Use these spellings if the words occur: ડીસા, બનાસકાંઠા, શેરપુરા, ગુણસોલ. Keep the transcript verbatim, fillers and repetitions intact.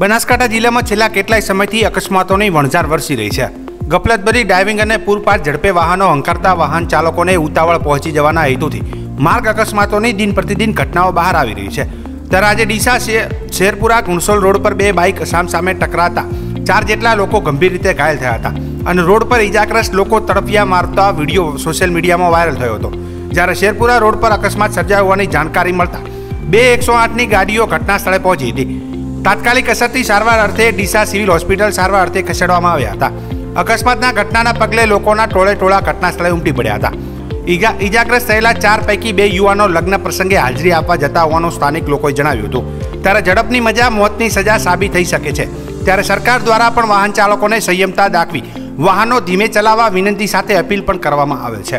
બનાસકાંઠા જિલ્લામાં છેલ્લા કેટલાય સમયથી અકસ્માતોની વણઝાર વરસી રહી છે. ગફલતભરી ડાઇવિંગ અને પૂરપાટ ઝડપે વાહનો હંકારતા વાહન ચાલકોને ઉતાવળ પહોંચી જવાના હેતુથી માર્ગ અકસ્માતોની દિન પ્રતિદિન ઘટનાઓ બહાર આવી રહી છે. ત્યારે આજે ડીસા શેરપુરા ગુણસોલ રોડ પર બે બાઇક સામસામે ટકરાતા ચાર જેટલા લોકો ગંભીર રીતે ઘાયલ થયા હતા અને રોડ પર ઇજાગ્રસ્ત લોકો તડફિયા મારતા વિડીયો સોશિયલ મીડિયામાં વાયરલ થયો હતો. જ્યારે શેરપુરા રોડ પર અકસ્માત સર્જાયો હોવાની જાણકારી મળતા બે એકસો આઠની ગાડીઓ ઘટના સ્થળે પહોંચી હતી. તાત્કાલિક અસરથી સારવાર અર્થે ડીસા સિવિલ હોસ્પિટલ સારવાર અર્થે ખસેડવામાં આવ્યા હતા. અકસ્માતના ઘટનાના પગલે લોકોના ટોળે ટોળા ઘટના સ્થળે ઉમટી પડ્યા હતા. ઇજાગ્રસ્ત થયેલા ચાર પૈકી બે યુવાનો લગ્ન પ્રસંગે હાજરી આપવા જતા હોવાનું સ્થાનિક લોકોએ જણાવ્યું હતું. ત્યારે ઝડપની મજા મોતની સજા સાબિત થઈ શકે છે. ત્યારે સરકાર દ્વારા પણ વાહન ચાલકોને સંયમતા દાખવી વાહનો ધીમે ચલાવવા વિનંતી સાથે અપીલ પણ કરવામાં આવે છે.